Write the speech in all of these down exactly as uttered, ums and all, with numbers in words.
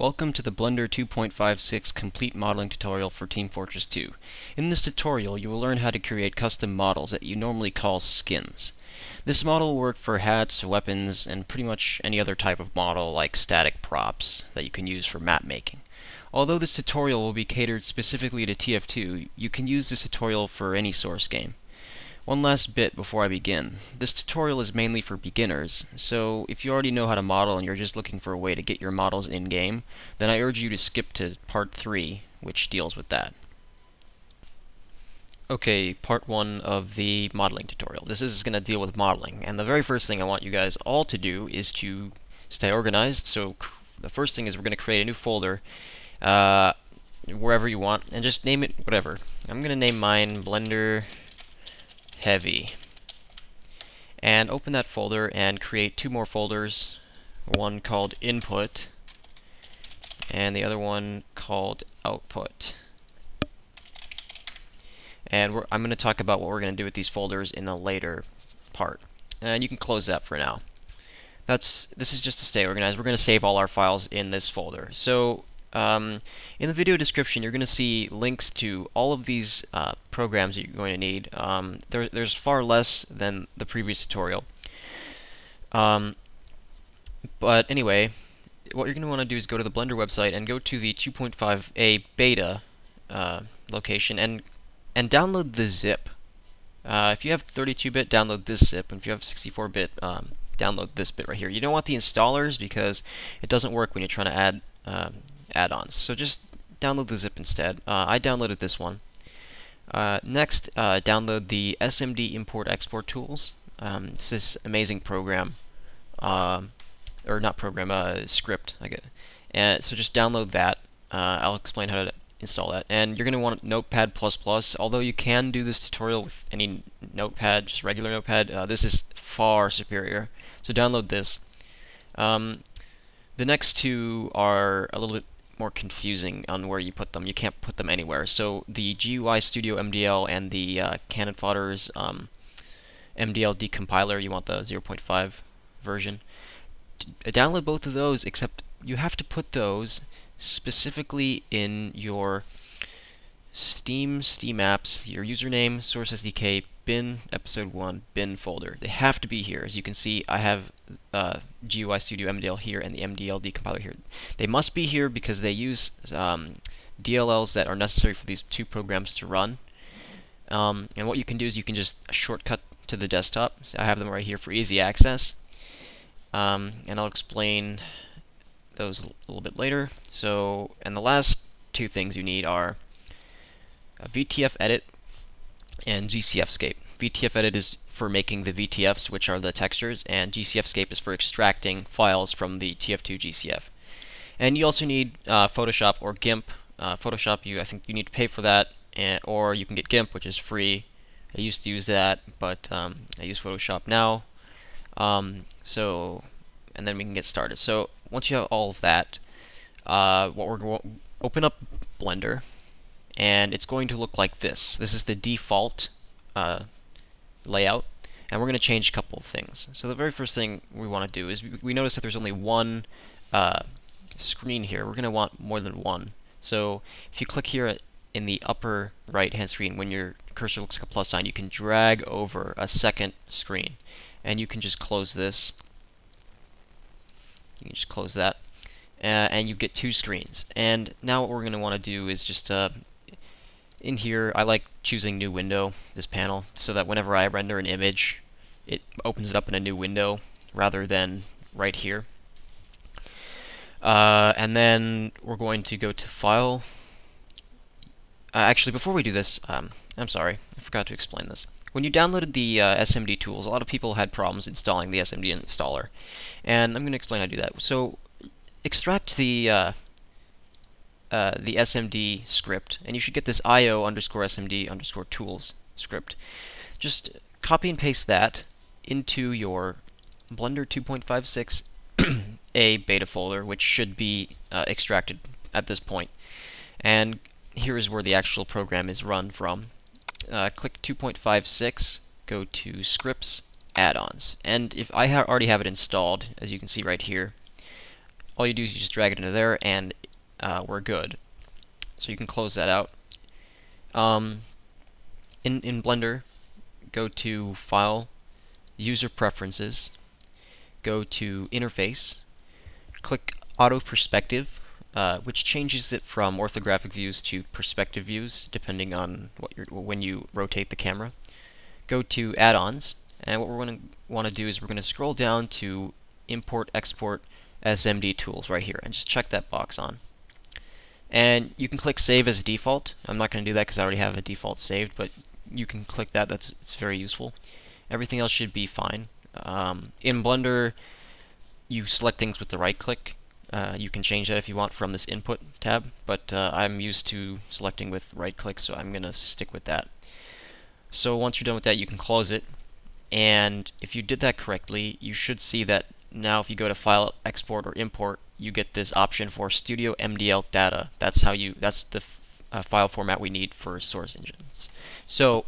Welcome to the Blender two point five six Complete Modeling Tutorial for Team Fortress two. In this tutorial, you will learn how to create custom models that you normally call skins. This model will work for hats, weapons, and pretty much any other type of model like static props that you can use for map making. Although this tutorial will be catered specifically to T F two, you can use this tutorial for any Source game. One last bit before I begin. This tutorial is mainly for beginners, so if you already know how to model and you're just looking for a way to get your models in-game, then I urge you to skip to part three, which deals with that. Okay, part one of the modeling tutorial. This is going to deal with modeling, and the very first thing I want you guys all to do is to stay organized, so the first thing is we're going to create a new folder uh, wherever you want, and just name it whatever. I'm going to name mine Blender Heavy, and open that folder and create two more folders, one called Input and the other one called Output. And we're, I'm going to talk about what we're going to do with these folders in a later part, and you can close that for now. That's this is just to stay organized. We're going to save all our files in this folder. So Um, in the video description, you're going to see links to all of these uh, programs that you're going to need. Um, there, there's far less than the previous tutorial. Um, but anyway, what you're going to want to do is go to the Blender website and go to the two point five A beta uh, location and, and download the zip. Uh, if you have thirty-two bit, download this zip, and if you have sixty-four bit, um, download this bit right here. You don't want the installers because it doesn't work when you're trying to add um, add-ons. So just download the zip instead. Uh, I downloaded this one. Uh, next, uh, download the S M D import-export tools. Um, it's this amazing program, uh, or not program, uh, script. I get. And so just download that. Uh, I'll explain how to install that. And you're going to want Notepad plus plus. Although you can do this tutorial with any Notepad, just regular Notepad, uh, this is far superior. So download this. Um, the next two are a little bit more confusing on where you put them. You can't put them anywhere. So the G U I Studio M D L and the uh, Cannon Fodder's um, M D L decompiler, you want the zero point five version. D download both of those, except you have to put those specifically in your Steam, Steam apps, your username, Source S D K, bin, episode one, bin folder. They have to be here. As you can see, I have uh, G U I Studio M D L here and the M D L decompiler here. They must be here because they use um, D L Ls that are necessary for these two programs to run. Um, and what you can do is you can just shortcut to the desktop. So I have them right here for easy access. Um, and I'll explain those a little bit later. So, and the last two things you need are VTFEdit and GCFscape. VTFEdit is for making the V T Fs, which are the textures, and GCFscape is for extracting files from the T F two G C F. And you also need uh, Photoshop or GIMP. Uh, Photoshop, you I think you need to pay for that, and, or you can get GIMP, which is free. I used to use that, but um, I use Photoshop now. Um, so, and then we can get started. So once you have all of that, uh, what we're going to open up Blender. And it's going to look like this. This is the default uh, layout, and we're going to change a couple of things. So the very first thing we want to do is we, we notice that there's only one uh, screen here. We're going to want more than one. So if you click here in the upper right-hand screen, when your cursor looks like a plus sign, you can drag over a second screen, and you can just close this. You can just close that, uh, and you get two screens. And now what we're going to want to do is just uh, in here, I like choosing new window, this panel, so that whenever I render an image, it opens it up in a new window rather than right here. Uh, and then we're going to go to File. Uh, actually, before we do this, um, I'm sorry, I forgot to explain this. When you downloaded the uh, S M D tools, a lot of people had problems installing the S M D installer, and I'm going to explain how to do that. So extract the uh, Uh, the S M D script, and you should get this io underscore smd underscore tools script. Just copy and paste that into your Blender two point five six a beta folder, which should be uh, extracted at this point. And here is where the actual program is run from. Uh, click two point five six, go to scripts, add-ons, and if I ha already have it installed, as you can see right here. all you do is you just drag it into there, and uh, we're good. So you can close that out. Um, in, in Blender, go to File, User Preferences, go to Interface, click Auto Perspective, uh, which changes it from orthographic views to perspective views, depending on what you're, when you rotate the camera. Go to Add-ons, and what we're going to want to do is we're going to scroll down to Import, Export, S M D Tools right here, and just check that box on. And you can click Save as Default. I'm not going to do that because I already have a default saved, but you can click that. That's it's very useful. Everything else should be fine. Um, in Blender, you select things with the right click. Uh, you can change that if you want from this Input tab, but uh, I'm used to selecting with right click, so I'm going to stick with that. So once you're done with that, you can close it. And if you did that correctly, you should see that now if you go to File, Export, or Import, you get this option for Studio M D L data. That's how you. That's the f uh, file format we need for source engines. So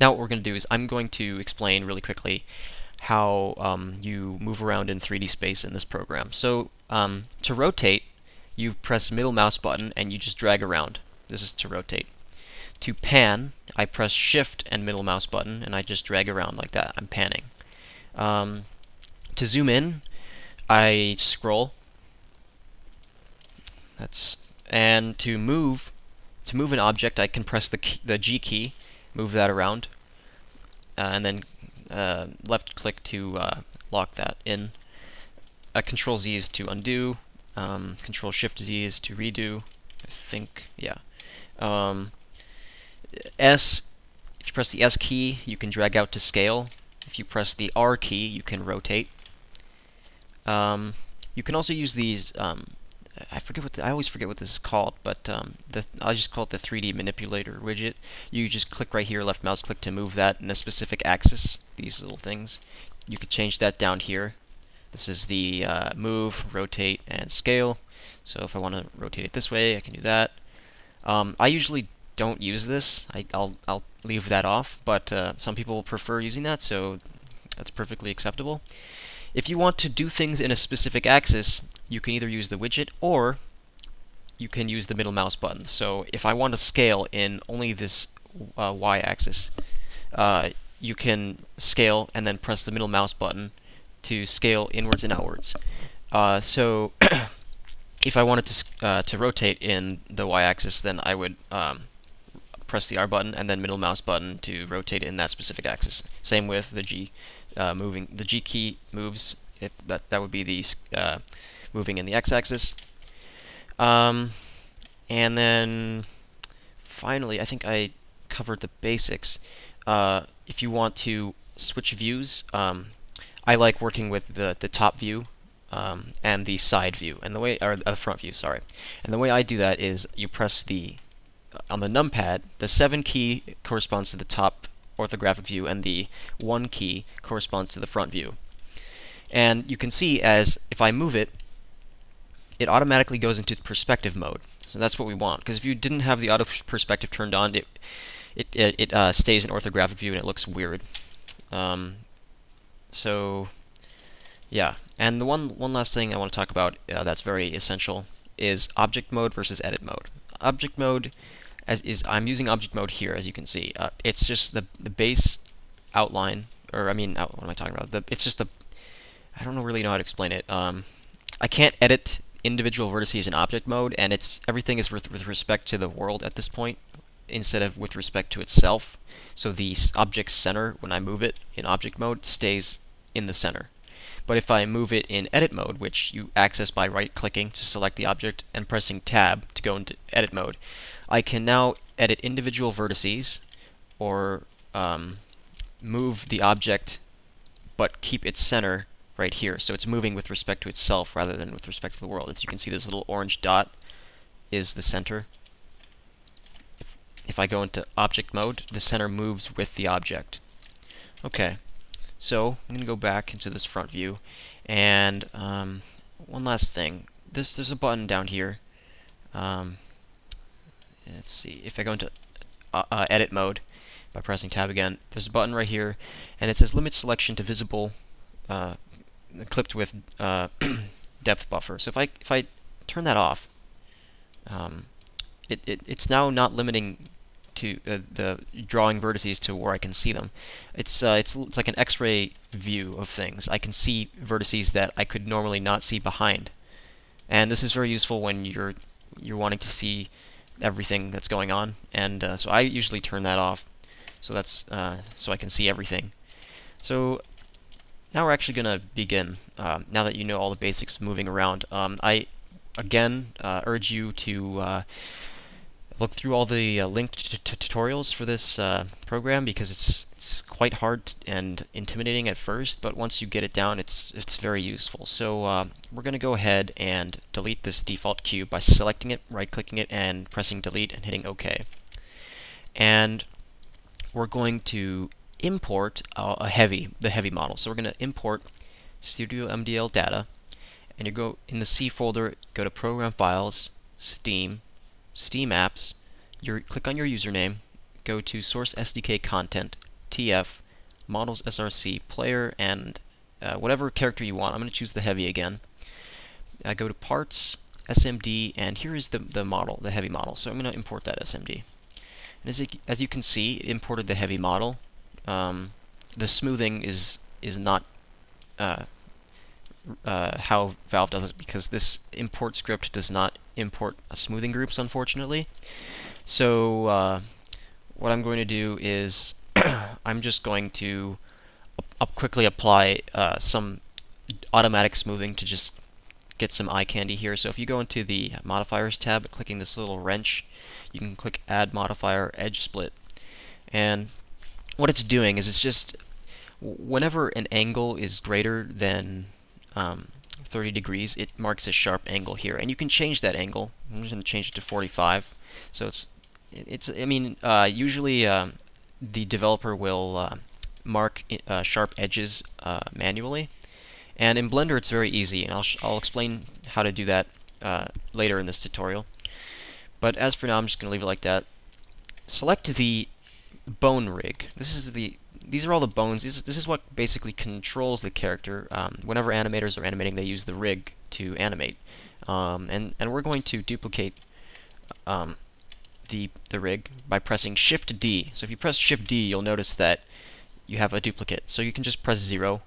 now what we're going to do is I'm going to explain really quickly how um, you move around in three D space in this program. So um, to rotate, you press middle mouse button and you just drag around. This is to rotate. To pan, I press Shift and middle mouse button, and I just drag around like that. I'm panning. Um, to zoom in, I scroll. That's and to move, to move an object, I can press the key, the G key, move that around, uh, and then uh, left click to uh, lock that in. Uh, Control Z is to undo. Um, Control Shift Z is to redo. I think, yeah. Um, S, if you press the S key, you can drag out to scale. If you press the R key, you can rotate. Um, you can also use these. Um, I forget what the, I always forget what this is called, but um, the, I'll just call it the three D manipulator widget. You just click right here, left mouse click to move that in a specific axis. These little things. You could change that down here. This is the uh, move, rotate, and scale. So if I want to rotate it this way, I can do that. Um, I usually don't use this. I, I'll I'll leave that off, but uh, some people prefer using that, so that's perfectly acceptable. If you want to do things in a specific axis, you can either use the widget or you can use the middle mouse button. So if I want to scale in only this uh, y-axis, uh, you can scale and then press the middle mouse button to scale inwards and outwards. Uh, so if I wanted to uh, to rotate in the y-axis, then I would um, press the R button and then middle mouse button to rotate in that specific axis. Same with the G. Uh, moving the G key moves. If that that would be the uh, moving in the x-axis, um, and then finally, I think I covered the basics. Uh, if you want to switch views, um, I like working with the the top view um, and the side view, and the way or the front view. Sorry, and the way I do that is you press the on the numpad. The seven key corresponds to the top orthographic view, and the one key corresponds to the front view. And you can see as if I move it, it automatically goes into perspective mode. So that's what we want, because if you didn't have the auto perspective turned on, it it, it, it uh, stays in orthographic view and it looks weird. Um, so yeah, and the one, one last thing I want to talk about uh, that's very essential is object mode versus edit mode. Object mode As is, I'm using object mode here, as you can see. Uh, it's just the the base outline, or I mean, out, what am I talking about? The, it's just the, I don't really know how to explain it. Um, I can't edit individual vertices in object mode, and it's everything is with, with respect to the world at this point, instead of with respect to itself. So the object center, when I move it in object mode, stays in the center. But if I move it in edit mode, which you access by right-clicking to select the object and pressing tab to go into edit mode, I can now edit individual vertices or um, move the object but keep its center right here. So it's moving with respect to itself rather than with respect to the world. As you can see, this little orange dot is the center. If, if I go into object mode, the center moves with the object. Okay. So I'm going to go back into this front view, and um, one last thing. This there's a button down here. Um, let's see. If I go into uh, uh, edit mode by pressing tab again, there's a button right here, and it says limit selection to visible, uh, clipped with uh, depth buffer. So if I if I turn that off, um, it, it it's now not limiting to uh, the drawing vertices to where I can see them. It's uh, it's it's like an X-ray view of things. I can see vertices that I could normally not see behind, and this is very useful when you're you're wanting to see everything that's going on. And uh, so I usually turn that off, so that's uh, so I can see everything. So now we're actually going to begin. Uh, now that you know all the basics of moving around, um, I again uh, urge you to Uh, look through all the uh, linked t t tutorials for this uh, program, because it's it's quite hard and intimidating at first, but once you get it down, it's it's very useful. So uh, we're going to go ahead and delete this default cube by selecting it, right-clicking it, and pressing delete and hitting OK. And we're going to import uh, a heavy, the heavy model. So we're going to import Studio M D L data, and you go in the C folder, go to Program Files, Steam, Steam Apps, you click on your username, go to Source S D K Content, T F, Models S R C, Player, and uh, whatever character you want. I'm going to choose the heavy again. Uh, go to Parts, S M D, and here is the, the model, the heavy model. So I'm going to import that S M D. And as, it, as you can see, it imported the heavy model. Um, the smoothing is, is not uh, uh, how Valve does it, because this import script does not import uh, smoothing groups, unfortunately. So uh, what I'm going to do is I'm just going to up, up quickly apply uh, some automatic smoothing to just get some eye candy here. So if you go into the modifiers tab, clicking this little wrench, you can click add modifier edge split, and what it's doing is it's just whenever an angle is greater than um, thirty degrees, it marks a sharp angle here, and you can change that angle. I'm just going to change it to forty-five. So it's, it's. I mean, uh, usually um, the developer will uh, mark uh, sharp edges uh, manually, and in Blender it's very easy, and I'll sh I'll explain how to do that uh, later in this tutorial. But as for now, I'm just going to leave it like that. Select the bone rig. This is the These are all the bones. This, this is what basically controls the character. Um, whenever animators are animating, they use the rig to animate. Um, and, and we're going to duplicate um, the, the rig by pressing Shift D. So if you press Shift D, you'll notice that you have a duplicate. So you can just press zero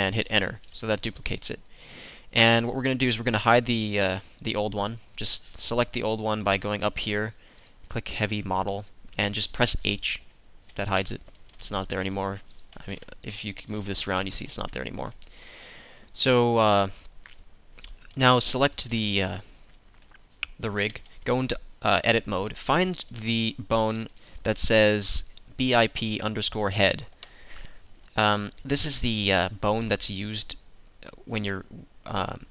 and hit Enter. So that duplicates it. And what we're going to do is we're going to hide the, uh, the old one. Just select the old one by going up here, click Heavy Model, and just press H. That hides it. It's not there anymore. I mean, if you move this around, you see it's not there anymore. So uh, now select the uh, the rig, go into uh, edit mode, find the bone that says B I P underscore head. Um, this is the uh, bone that's used when you're um,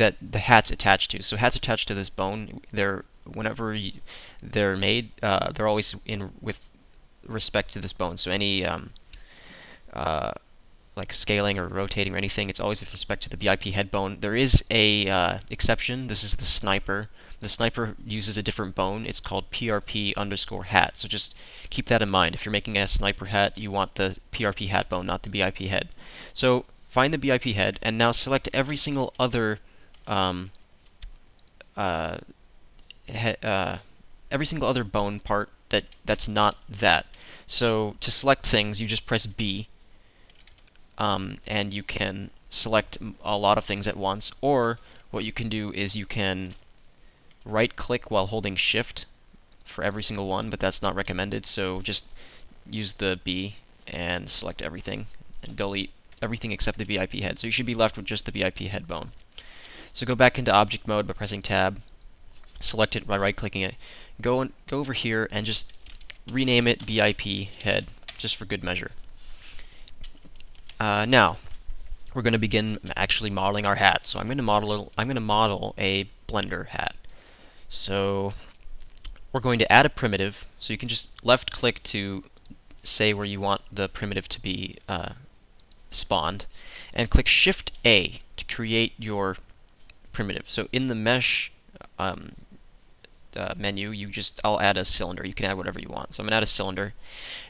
that the hat's attached to. So hat's attached to this bone. They're whenever you, they're made, uh, they're always in with respect to this bone. So any um, uh, like scaling or rotating or anything, it's always with respect to the B I P head bone. There is a uh, exception. This is the sniper. The sniper uses a different bone. It's called P R P underscore hat. So just keep that in mind. If you're making a sniper hat, you want the P R P hat bone, not the B I P head. So find the B I P head, and now select every single other um, uh, he uh, every single other bone part that that's not that. So to select things, you just press B, um, and you can select a lot of things at once, or what you can do is you can right-click while holding Shift for every single one, but that's not recommended, so just use the B and select everything, and delete everything except the B I P head. So you should be left with just the B I P head bone. So go back into object mode by pressing Tab, select it by right-clicking it, go, and, go over here and just rename it B I P head, just for good measure. Uh, now, we're going to begin actually modeling our hat. So I'm going to model. I'm going to model a Blender hat. So we're going to add a primitive. So you can just left-click to say where you want the primitive to be uh, spawned, and click Shift A to create your primitive. So in the mesh Um, Uh, menu, you just I'll add a cylinder. You can add whatever you want. So I'm gonna add a cylinder,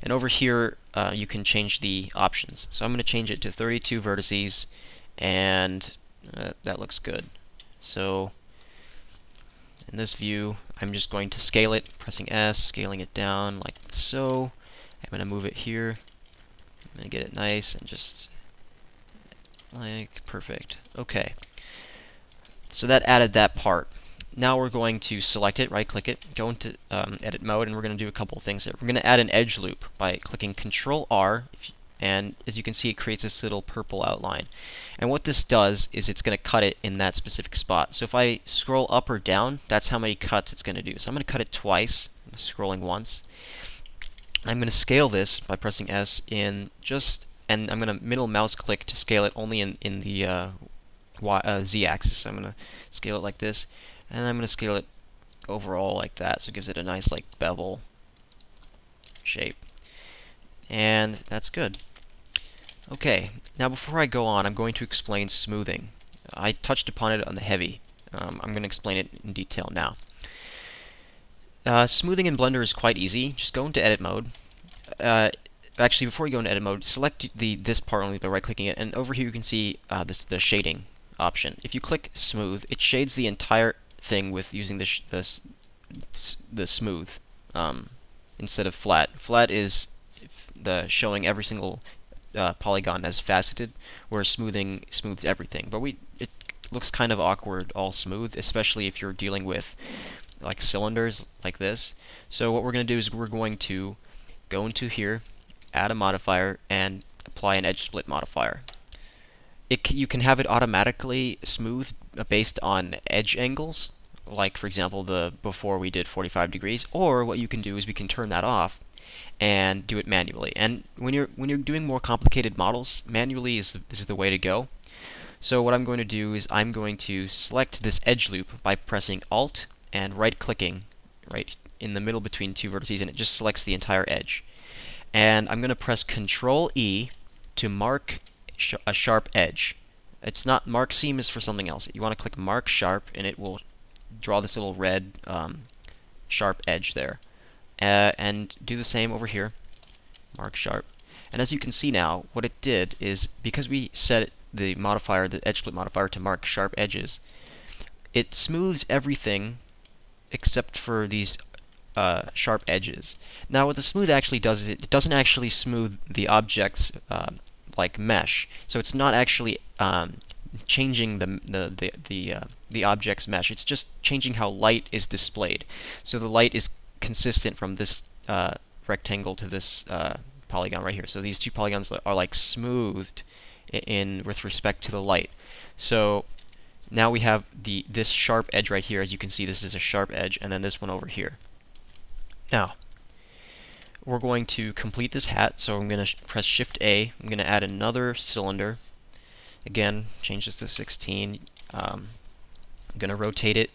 and over here uh, you can change the options. So I'm gonna change it to thirty-two vertices and Uh, that looks good. So in this view, I'm just going to scale it, pressing S, scaling it down like so. I'm going to move it here. I'm going to get it nice and just like perfect. Okay. So that added that part. Now we're going to select it, right-click it, go into um, edit mode, and we're going to do a couple of things here. We're going to add an edge loop by clicking Control R, and as you can see, it creates this little purple outline. And what this does is it's going to cut it in that specific spot. So if I scroll up or down, that's how many cuts it's going to do. So I'm going to cut it twice, scrolling once. I'm going to scale this by pressing S in just, and I'm going to middle mouse click to scale it only in, in the uh, y, uh, Z axis. So I'm going to scale it like this, and I'm going to scale it overall like that, so it gives it a nice like bevel shape. And that's good. Okay, now before I go on, I'm going to explain smoothing. I touched upon it on the heavy. Um, I'm going to explain it in detail now. Uh, smoothing in Blender is quite easy. Just go into edit mode. Uh, actually, before you go into edit mode, select the this part only by right-clicking it, and over here you can see uh, this, the shading option. If you click smooth, it shades the entire thing with using the sh the, the smooth um, instead of flat. Flat is the showing every single uh, polygon as faceted, where smoothing smooths everything. But we it looks kind of awkward all smooth, especially if you're dealing with like cylinders like this. So what we're going to do is we're going to go into here, add a modifier, and apply an edge split modifier. It c you can have it automatically smooth based on edge angles, like for example the before we did forty-five degrees, or what you can do is we can turn that off and do it manually. And when you're when you're doing more complicated models, manually is the, is the way to go. So what I'm going to do is I'm going to select this edge loop by pressing Alt and right-clicking right in the middle between two vertices, and it just selects the entire edge. And I'm going to press Control E to mark sh a sharp edge. It's not mark seam, is for something else. You want to click Mark Sharp, and it will draw this little red um, sharp edge there. Uh, and do the same over here, mark sharp. And as you can see now, what it did is, because we set the modifier, the edge split modifier, to mark sharp edges, it smooths everything except for these uh, sharp edges. Now what the smooth actually does is it doesn't actually smooth the objects uh, like mesh, so it's not actually um, changing the the the the, uh, the object's mesh. It's just changing how light is displayed. So the light is consistent from this uh, rectangle to this uh, polygon right here. So these two polygons are like smoothed in, in with respect to the light. So now we have the this sharp edge right here. As you can see, this is a sharp edge, and then this one over here. Now we're going to complete this hat. So I'm going to press Shift A. I'm going to add another cylinder. Again, change this to sixteen. Um, I'm going to rotate it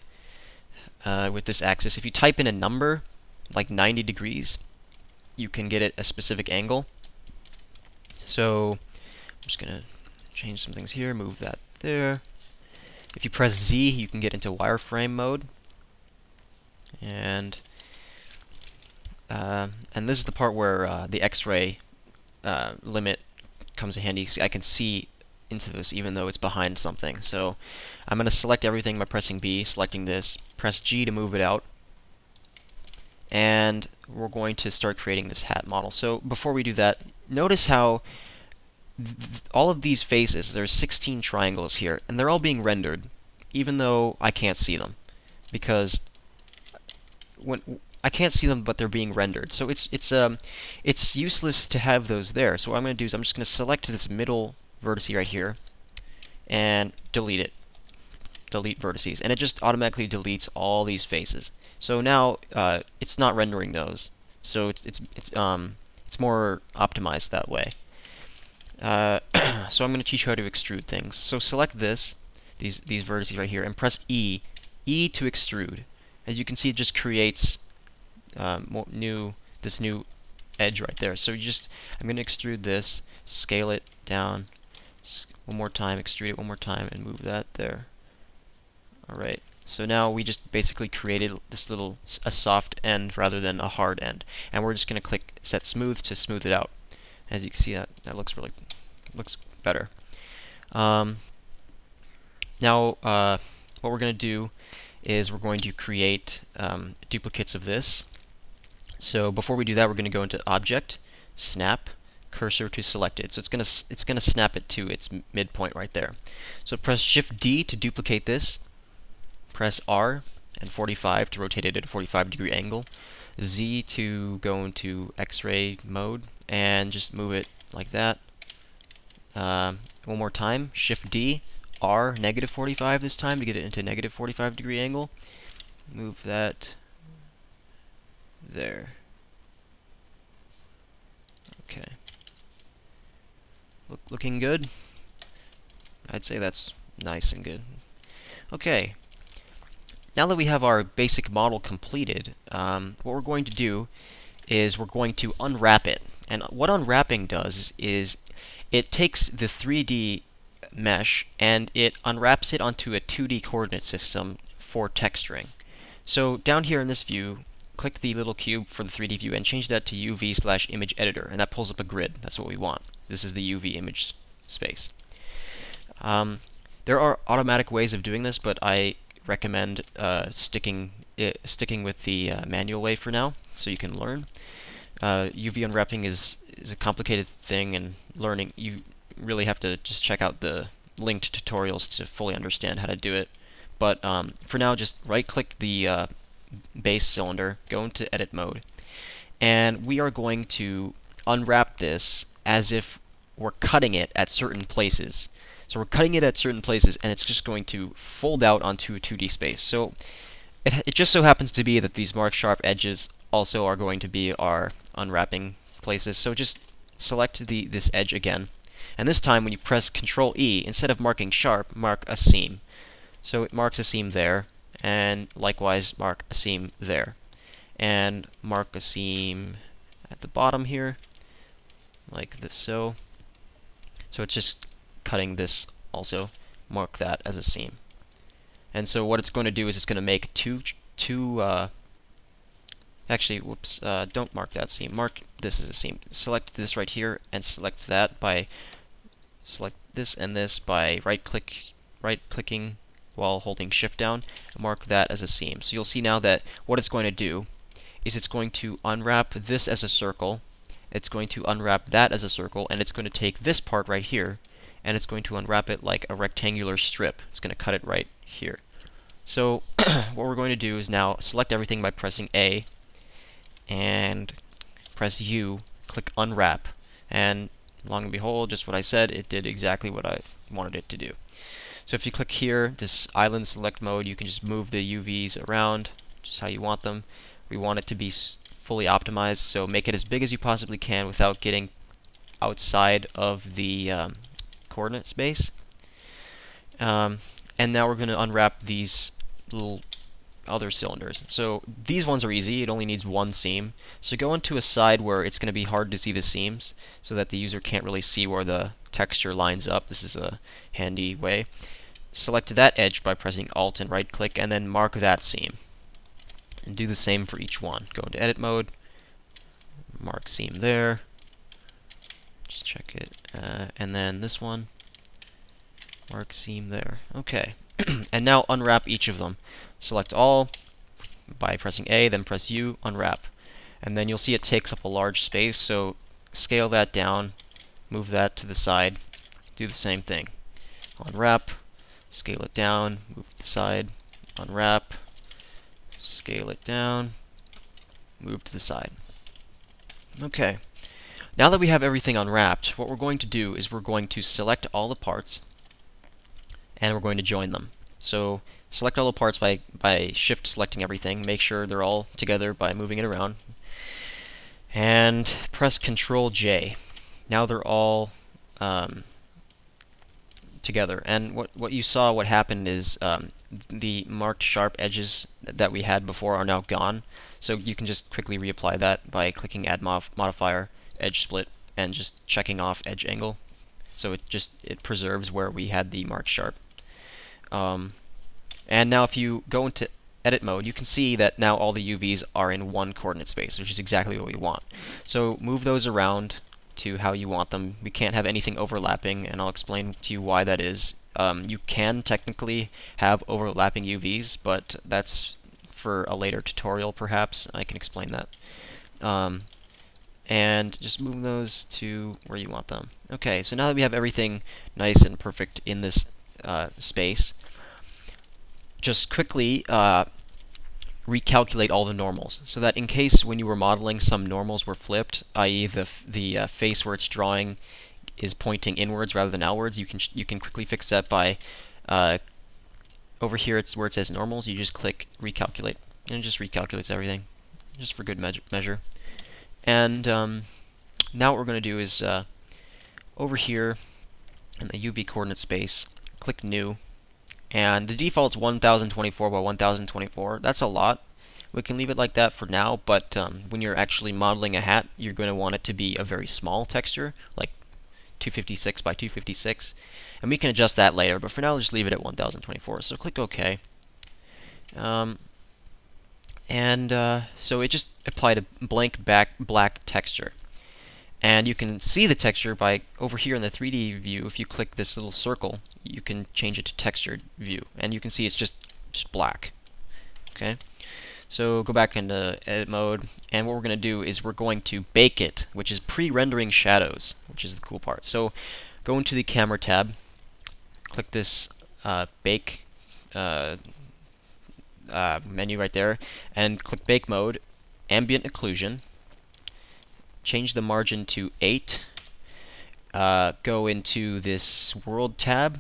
uh, with this axis. If you type in a number, like ninety degrees, you can get it a specific angle. So I'm just gonna change some things here, move that there. If you press Z, you can get into wireframe mode, and uh, and this is the part where uh, the X-ray uh, limit comes in handy. I can see into this even though it's behind something. So I'm going to select everything by pressing B, selecting this, press G to move it out, and we're going to start creating this hat model. So before we do that, notice how th all of these faces, there's sixteen triangles here, and they're all being rendered even though I can't see them, because when I can't see them, but they're being rendered. So it's it's um it's useless to have those there. So what I'm going to do is I'm just going to select this middle vertice right here and delete it, delete vertices, and it just automatically deletes all these faces. So now uh, it's not rendering those, so it's it's it's um it's more optimized that way. Uh, so I'm going to teach you how to extrude things. So select this these these vertices right here and press E E to extrude. As you can see, it just creates um, more new this new edge right there. So you just I'm going to extrude this, scale it down. One more time, extrude it one more time, and move that there. Alright, so now we just basically created this little, a soft end rather than a hard end. And we're just going to click Set Smooth to smooth it out. As you can see, that, that looks really, looks better. Um, Now uh, what we're going to do is we're going to create um, duplicates of this. So before we do that, we're going to go into Object, Snap, Cursor to Selected. So it's going to it's going to snap it to its midpoint right there. So press Shift D to duplicate this. Press R and forty-five to rotate it at a forty-five degree angle. Z to go into X-ray mode and just move it like that. Um, one more time. Shift D, R, negative forty-five this time to get it into a negative forty-five degree angle. Move that there. Okay. Look, looking good. I'd say that's nice and good. Okay. Now that we have our basic model completed, um, what we're going to do is we're going to unwrap it. And what unwrapping does is it takes the three D mesh and it unwraps it onto a two D coordinate system for texturing. So down here in this view, click the little cube for the three D view and change that to U V slash image editor, and that pulls up a grid. That's what we want. This is the U V image space. Um, there are automatic ways of doing this, but I recommend uh, sticking it, sticking with the uh, manual way for now, so you can learn. Uh, U V unwrapping is is a complicated thing, and learning you really have to just check out the linked tutorials to fully understand how to do it. But um, for now, just right-click the uh, base cylinder, go into edit mode, and we are going to unwrap this as if we're cutting it at certain places. So we're cutting it at certain places, and it's just going to fold out onto a two D space. So it, it just so happens to be that these marked sharp edges also are going to be our unwrapping places. So just select the this edge again, and this time when you press control E, instead of marking sharp, mark a seam. So it marks a seam there, and likewise mark a seam there, and mark a seam at the bottom here, like this. So, so it's just cutting this also, mark that as a seam. And so what it's going to do is it's going to make two, two uh, actually, whoops, uh, don't mark that seam, mark this as a seam. Select this right here and select that by, select this and this by right-click, right-clicking while holding shift down, and mark that as a seam. So you'll see now that what it's going to do is it's going to unwrap this as a circle, it's going to unwrap that as a circle, and it's going to take this part right here, and it's going to unwrap it like a rectangular strip. It's going to cut it right here. So what we're going to do is now select everything by pressing A, and press U, click unwrap. And lo and behold, just what I said, it did exactly what I wanted it to do. So if you click here, this island select mode, you can just move the U Vs around just how you want them. We want it to be fully optimized, so make it as big as you possibly can without getting outside of the um, coordinate space. Um, and now we're going to unwrap these little other cylinders. So these ones are easy, it only needs one seam. So go into a side where it's going to be hard to see the seams so that the user can't really see where the texture lines up. This is a handy way. Select that edge by pressing Alt and right click, and then mark that seam. And do the same for each one. Go into edit mode, mark seam there. Just check it, uh, and then this one, mark seam there. Okay, and now unwrap each of them. Select all by pressing A, then press U, unwrap. And then you'll see it takes up a large space, so scale that down, move that to the side, do the same thing. Unwrap, scale it down, move to the side, unwrap, scale it down, move to the side. Okay. Now that we have everything unwrapped, what we're going to do is we're going to select all the parts and we're going to join them. So select all the parts by, by shift selecting everything, make sure they're all together by moving it around, and press control J. Now they're all um, together, and what, what you saw what happened is um, the marked sharp edges that we had before are now gone, so you can just quickly reapply that by clicking add mod modifier edge split and just checking off edge angle, so it just it preserves where we had the marked sharp. Um, and now if you go into edit mode, you can see that now all the U Vs are in one coordinate space, which is exactly what we want. So move those around to how you want them. We can't have anything overlapping, and I'll explain to you why that is Um, you can technically have overlapping U Vs, but that's for a later tutorial perhaps. I can explain that. Um, and just move those to where you want them. Okay, so now that we have everything nice and perfect in this uh, space, just quickly uh, recalculate all the normals, so that in case when you were modeling some normals were flipped, that is the, the uh, face where it's drawing is pointing inwards rather than outwards, you can, sh you can quickly fix that by uh, over here it's where it says normals, you just click recalculate, and it just recalculates everything, just for good me measure. And um, now what we're going to do is uh, over here in the U V coordinate space, click new, and the default's one thousand twenty-four by one thousand twenty-four. That's a lot. We can leave it like that for now, but um, when you're actually modeling a hat, you're going to want it to be a very small texture, like two fifty-six by two fifty-six, and we can adjust that later, but for now just leave it at one thousand twenty-four. So click OK, um, and uh, so it just applied a blank back black texture, and you can see the texture by over here in the three D view. If you click this little circle, you can change it to textured view, and you can see it's just just black. Okay, so go back into edit mode, and what we're going to do is we're going to bake it, which is pre-rendering shadows, which is the cool part. So go into the camera tab, click this uh, bake uh, uh, menu right there, and click bake mode, ambient occlusion, change the margin to eight, uh, go into this world tab,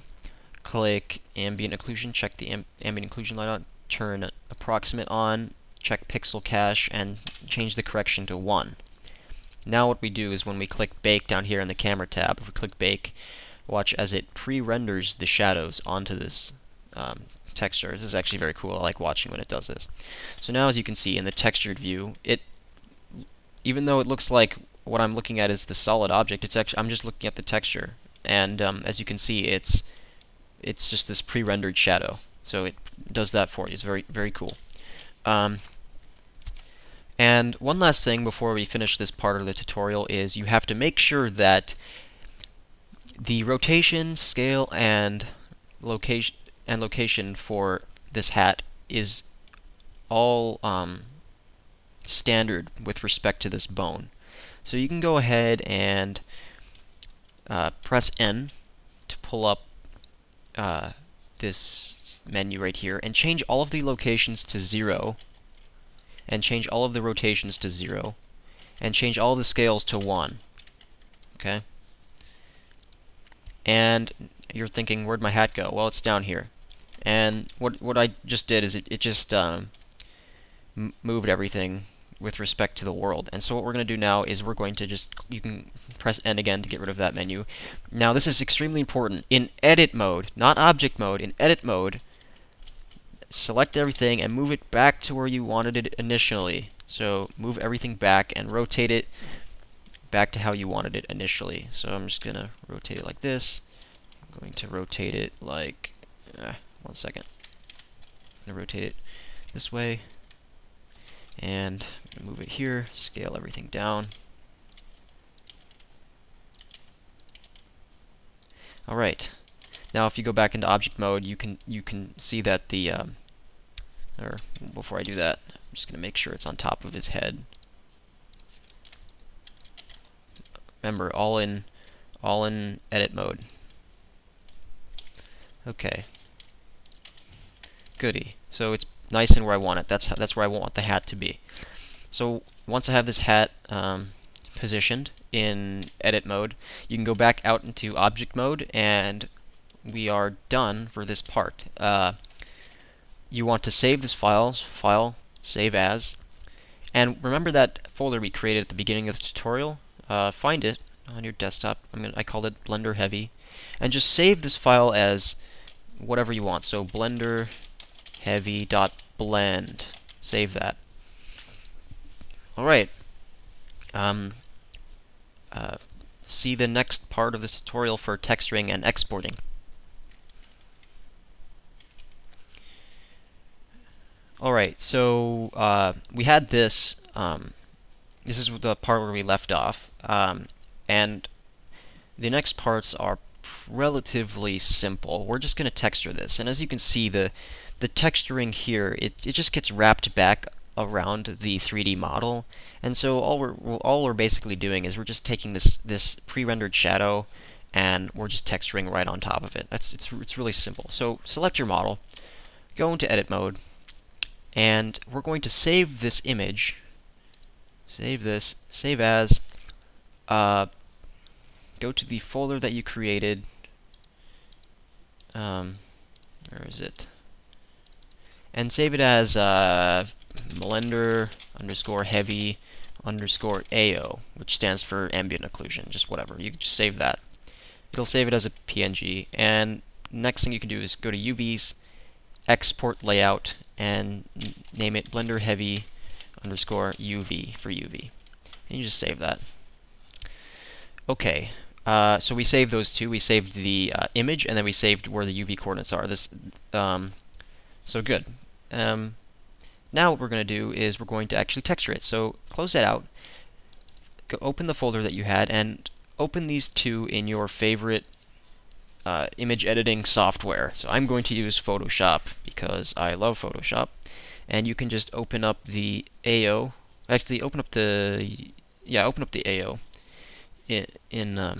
click ambient occlusion, check the amb ambient occlusion light on, turn approximate on, check pixel cache, and change the correction to one. Now what we do is when we click bake down here in the camera tab, if we click bake, watch as it pre-renders the shadows onto this um, texture. This is actually very cool. I like watching when it does this. So now as you can see in the textured view, it, even though it looks like what I'm looking at is the solid object, it's actually, I'm just looking at the texture, and um, as you can see, it's it's just this pre-rendered shadow. So it does that for you. It's very, very cool. Um, and one last thing before we finish this part of the tutorial is you have to make sure that the rotation, scale, and location and location for this hat is all um, standard with respect to this bone. So you can go ahead and uh, press N to pull up uh, this menu right here, and change all of the locations to zero, and change all of the rotations to zero, and change all the scales to one. Okay, and you're thinking, where'd my hat go? Well, it's down here, and what what I just did is it, it just um, moved everything with respect to the world. And so what we're going to do now is we're going to just, you can press N again to get rid of that menu. Now this is extremely important. In edit mode, not object mode, in edit mode, select everything and move it back to where you wanted it initially. So move everything back and rotate it back to how you wanted it initially. So I'm just going to rotate it like this. I'm going to rotate it like, uh, one second. I'm going to rotate it this way. And I'm going to move it here, scale everything down. Alright, now if you go back into object mode, you can you can see that the, um, or before I do that, I'm just going to make sure it's on top of his head. Remember, all in, all in edit mode. Okay. Goody. So it's nice and where I want it. That's how, that's where I want the hat to be. So once I have this hat um, positioned in edit mode, you can go back out into object mode, and we are done for this part. Uh, you want to save this file, file, save as, and remember that folder we created at the beginning of the tutorial. Uh, find it on your desktop. I'm gonna, I called it Blender Heavy, and just save this file as whatever you want. So Blender Heavy dot blend. Save that. Alright. Um, uh, see the next part of this tutorial for texturing and exporting. Alright, so uh, we had this. Um, this is the part where we left off. Um, and the next parts are relatively simple. We're just going to texture this, and as you can see, the the texturing here, it, it just gets wrapped back around the three D model, and so all we're all we're basically doing is we're just taking this this pre-rendered shadow, and we're just texturing right on top of it. That's it's it's really simple. So select your model, go into edit mode, and we're going to save this image. Save this. Save as. Uh, go to the folder that you created. Um, where is it? And save it as uh, Blender underscore heavy underscore A O, which stands for ambient occlusion, just whatever. You can just save that. It'll save it as a P N G. And next thing you can do is go to U Vs, export layout, and name it Blender heavy underscore U V for U V. And you just save that. Okay, uh, so we saved those two. We saved the uh, image, and then we saved where the U V coordinates are. This, um, so good. Um, now what we're going to do is we're going to actually texture it. So close that out. Go open the folder that you had, and open these two in your favorite uh, image editing software. So I'm going to use Photoshop because I love Photoshop. And you can just open up the A O. Actually, open up the yeah, open up the A O. In, in um,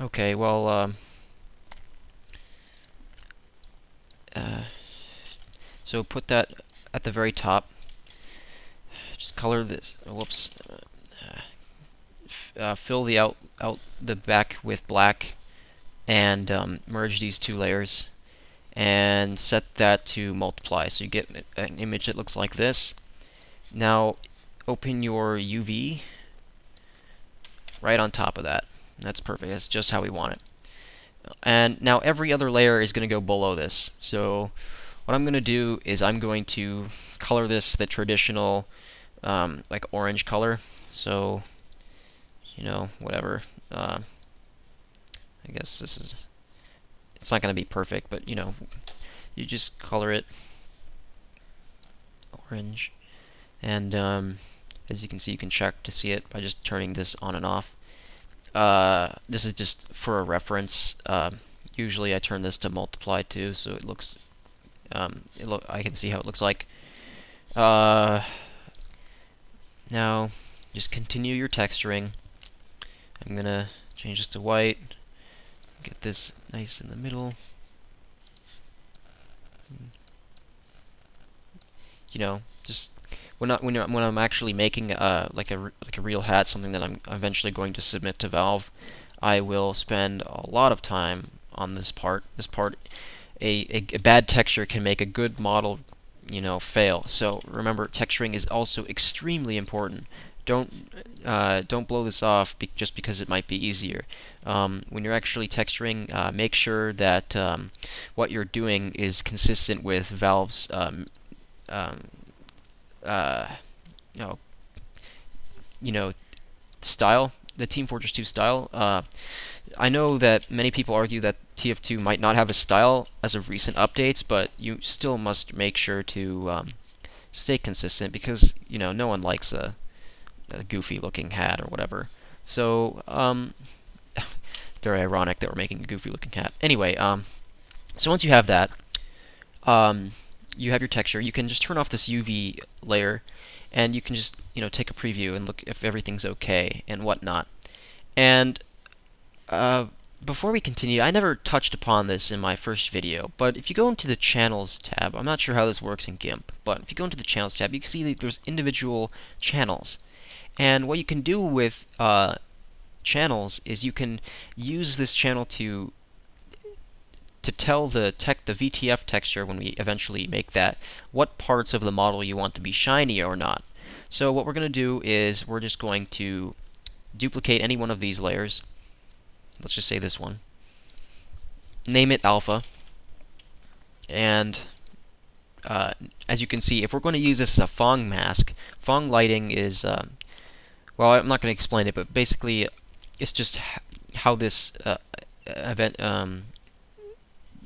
okay, well, um, uh, so put that at the very top. Just color this. Whoops. Uh, f uh, fill the out out the back with black, and um, merge these two layers, and set that to multiply. So you get an image that looks like this. Now, open your U V right on top of that. That's perfect. That's just how we want it. And now every other layer is going to go below this. So what I'm going to do is I'm going to color this the traditional um, like orange color. So, you know, whatever. Uh, I guess this is, it's not going to be perfect, but you know, you just color it orange. And um, as you can see, you can check to see it by just turning this on and off. Uh, this is just for a reference. Uh, usually, I turn this to multiply too, so it looks. Um, it lo I can see how it looks like. Uh, now, just continue your texturing. I'm gonna change this to white. Get this nice in the middle. You know, just. When, not, when, when I'm actually making uh, like a like a real hat, something that I'm eventually going to submit to Valve, I will spend a lot of time on this part. This part, a, a, a bad texture can make a good model, you know, fail. So remember, texturing is also extremely important. Don't uh, don't blow this off be just because it might be easier. Um, when you're actually texturing, uh, make sure that um, what you're doing is consistent with Valve's. Um, um, Uh, you know, you know, style, the Team Fortress two style. Uh, I know that many people argue that T F two might not have a style as of recent updates, but you still must make sure to um, stay consistent because, you know, no one likes a, a goofy-looking hat or whatever. So, um, very ironic that we're making a goofy-looking hat. Anyway, um, so once you have that, um... you have your texture. You can just turn off this U V layer, and you can just, you know, take a preview and look if everything's okay and whatnot. And uh, before we continue, I never touched upon this in my first video, but if you go into the Channels tab, I'm not sure how this works in GIMP, but if you go into the Channels tab, you can see that there's individual channels. And what you can do with uh, channels is you can use this channel to to tell the tech, the V T F texture when we eventually make that, what parts of the model you want to be shiny or not. So what we're going to do is we're just going to duplicate any one of these layers. Let's just say this one. Name it Alpha. And uh, as you can see, if we're going to use this as a Fong mask, Fong lighting is, um, well, I'm not going to explain it, but basically it's just how this uh, event... Um,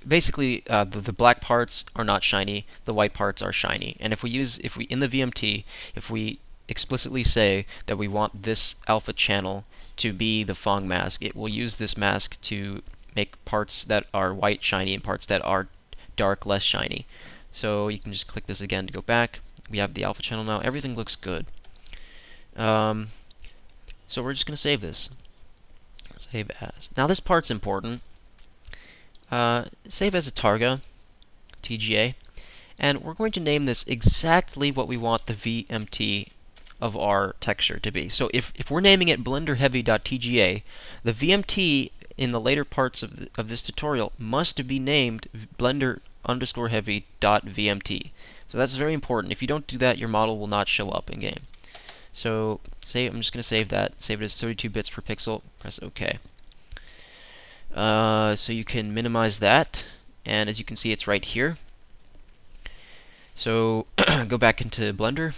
Basically, uh, the, the black parts are not shiny. The white parts are shiny. And if we use, if we in the V M T, if we explicitly say that we want this alpha channel to be the Fong mask, it will use this mask to make parts that are white shiny and parts that are dark less shiny. So you can just click this again to go back. We have the alpha channel now. Everything looks good. Um, so we're just going to save this. Save as. Now this part's important. Uh, save as a targa, T G A, and we're going to name this exactly what we want the V M T of our texture to be. So if, if we're naming it blender heavy dot T G A, the V M T in the later parts of, the, of this tutorial must be named blender underscore heavy dot V M T. So that's very important. If you don't do that, your model will not show up in game. So say I'm just going to save that. Save it as thirty-two bits per pixel. Press OK. Uh, so you can minimize that, and as you can see, it's right here. So go back into Blender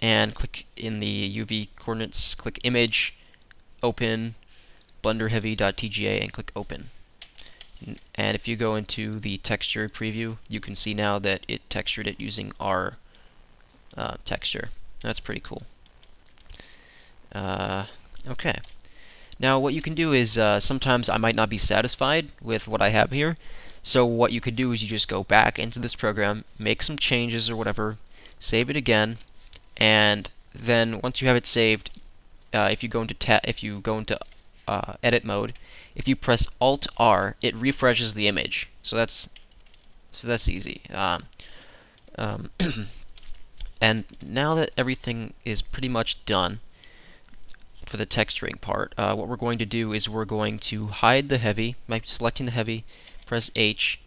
and click in the U V coordinates. Click Image, Open, blender heavy dot T G A, and click Open. And if you go into the texture preview, you can see now that it textured it using our uh, texture. That's pretty cool. Uh, okay. Now what you can do is, uh, sometimes I might not be satisfied with what I have here, so what you could do is you just go back into this program, make some changes or whatever, save it again, and then once you have it saved, uh, if you go into ta if you go into uh, edit mode, if you press Alt R, it refreshes the image. So that's so that's easy. Um, um and now that everything is pretty much done for the texturing part, uh, what we're going to do is we're going to hide the heavy by selecting the heavy, press H,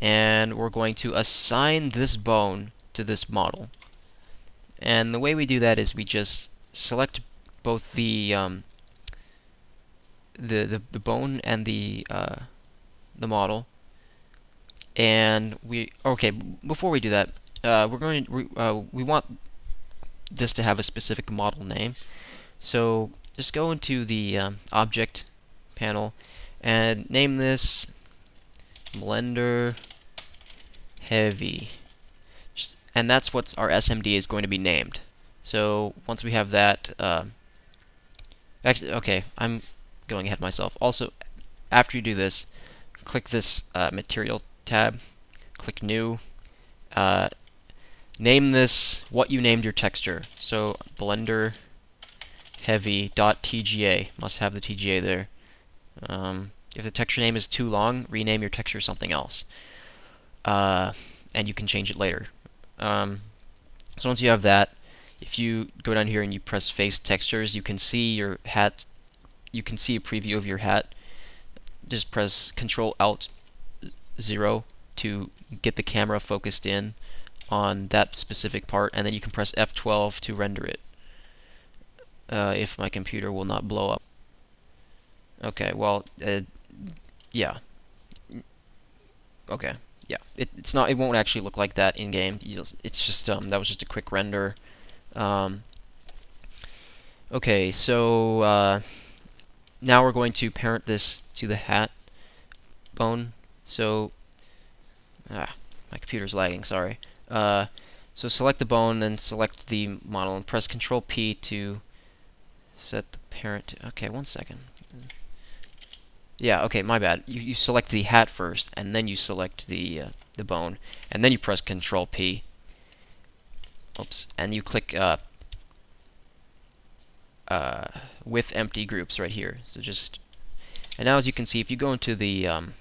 and we're going to assign this bone to this model. And the way we do that is we just select both the um, the, the the bone and the uh, the model. And we okay before we do that, uh, we're going to, we, uh, we want this to have a specific model name. So just go into the um, object panel and name this Blender Heavy, just, and that's what our S M D is going to be named. So once we have that, uh, actually, okay, I'm going ahead myself. Also, after you do this, click this uh, material tab, click new, uh, name this what you named your texture. So Blender heavy dot T G A, must have the T G A there. Um, if the texture name is too long, rename your texture something else, uh, and you can change it later. Um, so once you have that, if you go down here and you press face textures, you can see your hat. You can see a preview of your hat. Just press Control Alt zero to get the camera focused in on that specific part, and then you can press F twelve to render it. Uh, if my computer will not blow up. Okay, well, uh, yeah. Okay, yeah. It, it's not. It won't actually look like that in game. It's just um, that was just a quick render. Um, okay, so uh, now we're going to parent this to the hat bone. So, ah, my computer's lagging. Sorry. Uh, so select the bone, then select the model, and press Control P to set the parent. Okay, one second. Yeah, okay, my bad. You, you select the hat first, and then you select the uh, the bone, and then you press Control P. Oops, and you click uh, uh, with empty groups right here. So just, and now as you can see, if you go into the um,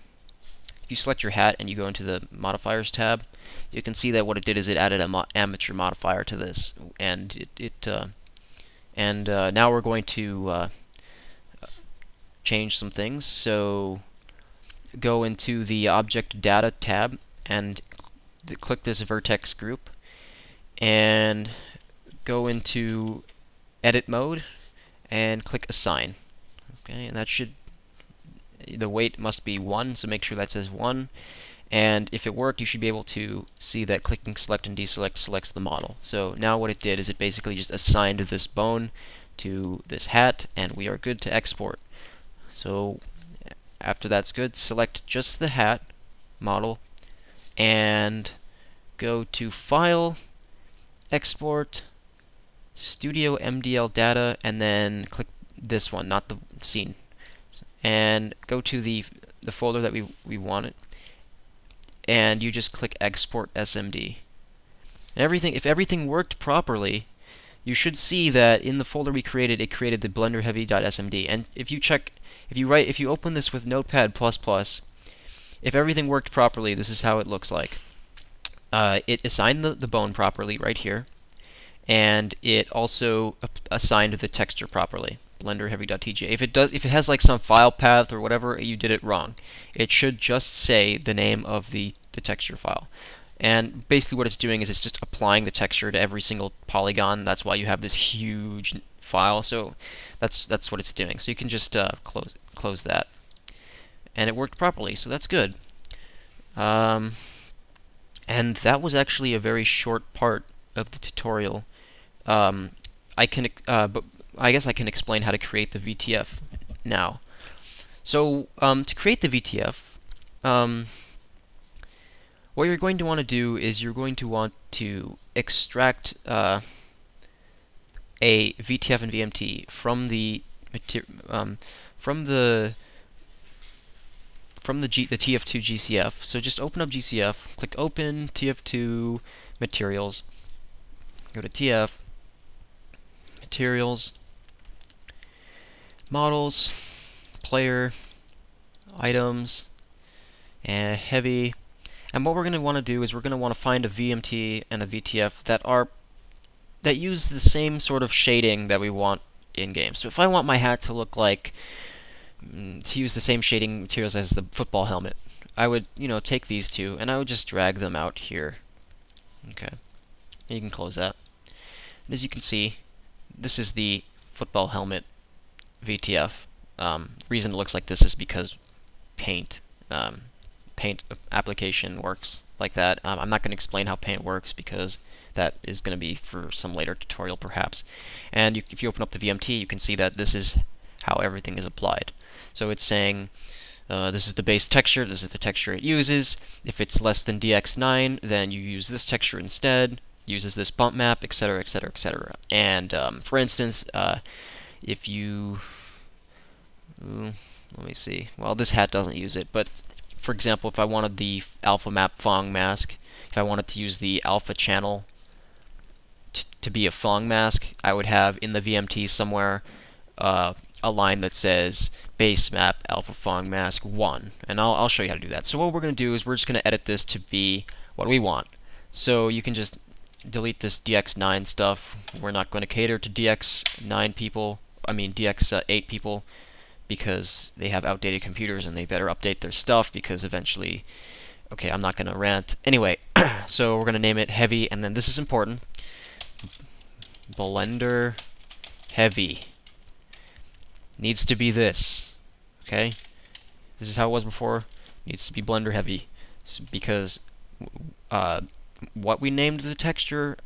if you select your hat and you go into the modifiers tab, you can see that what it did is it added a mo amateur modifier to this, and it it. Uh, And uh, now we're going to uh, change some things. So go into the Object Data tab and th click this vertex group, and go into Edit Mode and click Assign. Okay, and that should, the weight must be one, so make sure that says one. And if it worked, you should be able to see that clicking select and deselect selects the model. So now what it did is it basically just assigned this bone to this hat, and we are good to export. So after that's good, select just the hat model and go to File, Export, Studio M D L data, and then click this one, not the scene, and go to the the folder that we we want it, and you just click Export S M D. And everything, if everything worked properly, you should see that in the folder we created, it created the blender heavy dot S M D. And if you check, if you write, if you open this with Notepad plus plus, if everything worked properly, this is how it looks like. Uh, it assigned the, the bone properly right here, and it also assigned the texture properly. blender heavy dot T G A. If it does, if it has like some file path or whatever, you did it wrong. It should just say the name of the, the texture file. And basically what it's doing is it's just applying the texture to every single polygon. That's why you have this huge file. So that's that's what it's doing. So you can just uh, close close that. And it worked properly, so that's good. Um, and that was actually a very short part of the tutorial. Um, I can, uh, but I guess I can explain how to create the V T F now. So um, to create the V T F, um, what you're going to want to do is you're going to want to extract uh, a V T F and V M T from the um, from the from the, G the T F two G C F. So just open up G C F, click Open T F two Materials, go to T F Materials, Models, Player, Items, and Heavy. And what we're going to want to do is we're going to want to find a V M T and a V T F that are that use the same sort of shading that we want in game. So if I want my hat to look like, to use the same shading materials as the football helmet, I would, you know, take these two and I would just drag them out here. Okay, and you can close that. And as you can see, this is the football helmet V T F. Um, reason it looks like this is because Paint um, Paint application works like that. Um, I'm not going to explain how Paint works because that is going to be for some later tutorial perhaps. And you, if you open up the V M T, you can see that this is how everything is applied. So it's saying uh, this is the base texture, this is the texture it uses. If it's less than D X nine, then you use this texture instead, uses this bump map, et cetera, et cetera, et cetera. And um, for instance, uh, if you... Ooh, let me see. Well, this hat doesn't use it, but for example, if I wanted the alpha map Fong mask, if I wanted to use the alpha channel t to be a Fong mask, I would have in the V M T somewhere uh, a line that says base map alpha Fong mask one, and I'll, I'll show you how to do that. So what we're going to do is we're just going to edit this to be what we want. So you can just delete this D X nine stuff. We're not going to cater to D X nine people, I mean D X eight people, because they have outdated computers and they better update their stuff because eventually... Okay, I'm not going to rant. Anyway, so we're going to name it Heavy, and then this is important. Blender Heavy. Needs to be this. Okay? This is how it was before. Needs to be Blender Heavy. Because uh, what we named the texture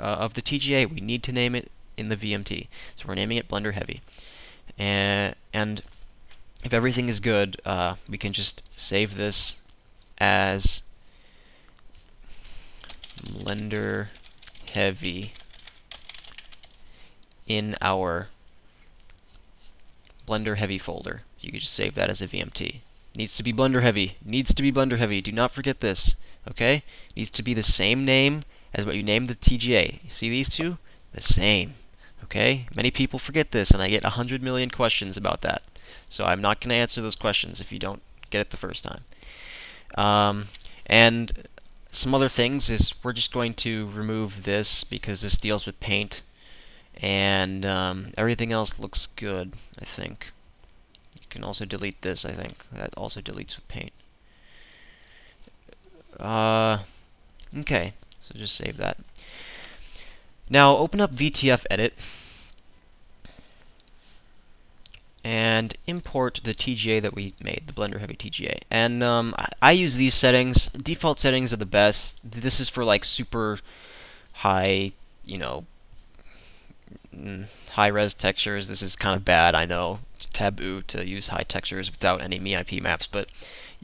uh, of the T G A, we need to name it in the V M T. So we're naming it Blender Heavy. And, and if everything is good, uh, we can just save this as Blender Heavy in our Blender Heavy folder. You can just save that as a V M T. Needs to be Blender Heavy. Needs to be Blender Heavy. Do not forget this. Okay? Needs to be the same name as what you named the T G A. You see these two? The same. Okay? Many people forget this, and I get one hundred million questions about that. So I'm not going to answer those questions if you don't get it the first time. Um, and some other things is we're just going to remove this because this deals with Paint. And um, everything else looks good, I think. You can also delete this, I think. That also deletes with Paint. Uh, okay, so just save that. Now open up VTFEdit and import the T G A that we made, the Blender Heavy T G A. And um, I, I use these settings. Default settings are the best. This is for like super high, you know, high-res textures. This is kind of bad, I know. It's taboo to use high textures without any M I P maps, but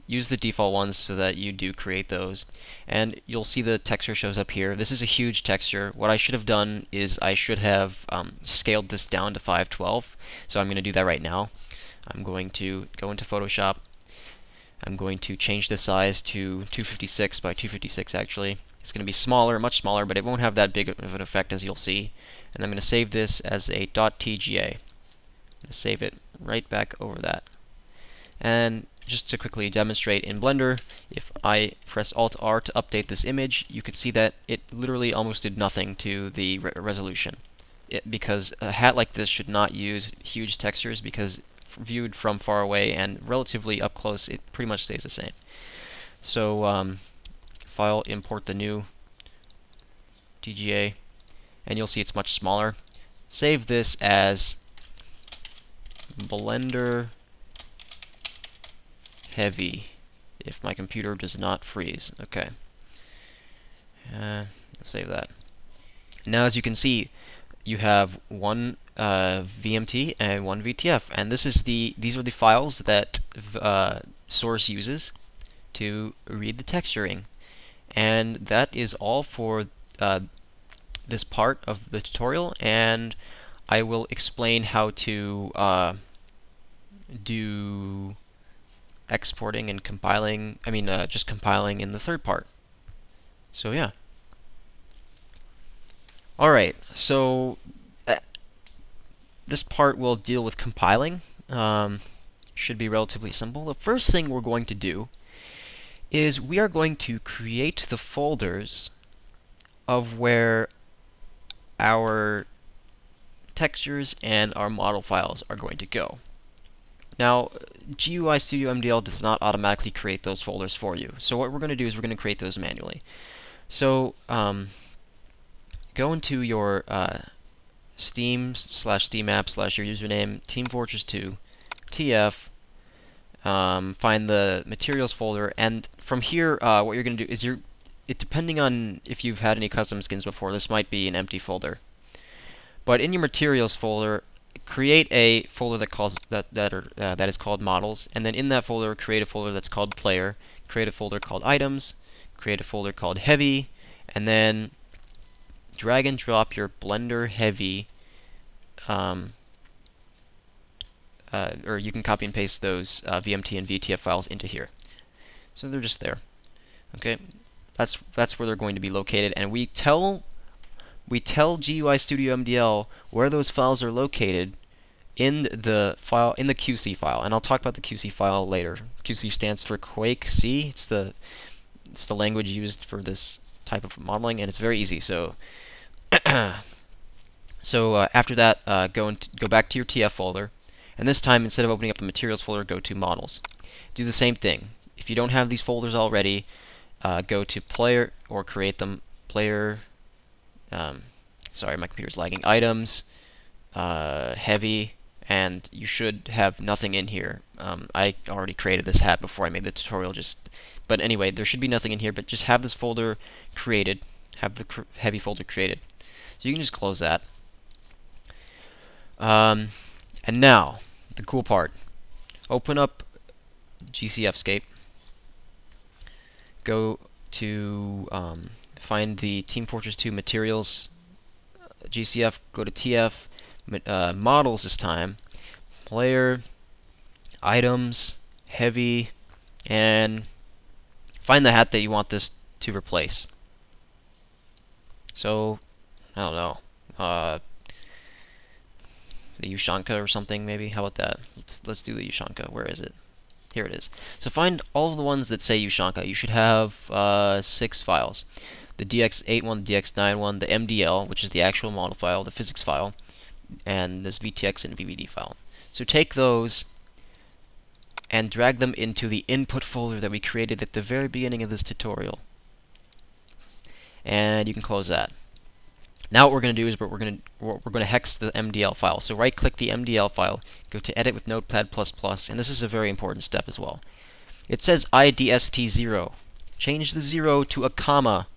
use the default ones so that you do create those. And you'll see the texture shows up here. This is a huge texture. What I should have done is I should have um, scaled this down to five twelve. So I'm going to do that right now. I'm going to go into Photoshop. I'm going to change the size to two fifty-six by two fifty-six actually. It's going to be smaller, much smaller, but it won't have that big of an effect as you'll see. And I'm going to save this as a .tga. Save it right back over that. And just to quickly demonstrate in Blender, if I press Alt R to update this image, you can see that it literally almost did nothing to the re resolution. It, because a hat like this should not use huge textures, because viewed from far away and relatively up close, it pretty much stays the same. So, um, file, import the new T G A, and you'll see it's much smaller. Save this as Blender heavy, if my computer does not freeze. Okay, uh, save that. Now, as you can see, you have one uh, V M T and one V T F, and this is the these are the files that uh, Source uses to read the texturing, and that is all for uh, this part of the tutorial. And I will explain how to uh, do exporting and compiling, I mean uh, just compiling in the third part. So yeah. Alright, so uh, this part will deal with compiling. Um, should be relatively simple. The first thing we're going to do is we are going to create the folders of where our textures and our model files are going to go. Now, G U I Studio M D L does not automatically create those folders for you. So what we're going to do is we're going to create those manually. So um, go into your uh, Steam slash Steam app slash your username, Team Fortress two, T F, um, find the materials folder, and from here uh, what you're going to do is you're, it, depending on if you've had any custom skins before, this might be an empty folder. But in your materials folder, create a folder that calls that that are, uh, that is called models, and then in that folder create a folder that's called player, create a folder called items, create a folder called heavy, and then drag and drop your Blender heavy, um, uh, or you can copy and paste those uh, V M T and V T F files into here. So they're just there. Okay, that's that's where they're going to be located, and we tell. We tell G U I Studio M D L where those files are located in the file in the Q C file, and I'll talk about the Q C file later. Q C stands for Quake C. It's the it's the language used for this type of modeling, and it's very easy. So, so uh, after that, uh, go and go back to your T F folder, and this time instead of opening up the materials folder, go to models. Do the same thing. If you don't have these folders already, uh, go to player or create them player. Um, sorry, my computer's lagging. Items, uh, heavy, and you should have nothing in here. Um, I already created this hat before I made the tutorial. Just, but anyway, there should be nothing in here. But just have this folder created. Have the cr heavy folder created. So you can just close that. Um, and now the cool part. Open up GCFscape. Go to. Um, Find the Team Fortress two materials, G C F, go to T F, uh, models this time, player, items, heavy, and find the hat that you want this to replace. So, I don't know, uh, the Ushanka or something maybe, how about that? Let's, let's do the Ushanka, where is it? Here it is. So find all of the ones that say Ushanka. You should have uh, six files. The D X eight one, the D X nine one, the M D L, which is the actual model file, the physics file, and this V T X and V V D file. So take those and drag them into the input folder that we created at the very beginning of this tutorial. And you can close that. Now what we're going to do is we're going to we're going to hex the M D L file. So right-click the M D L file, go to Edit with Notepad plus plus, and this is a very important step as well. It says I D S T zero. Change the zero to a comma.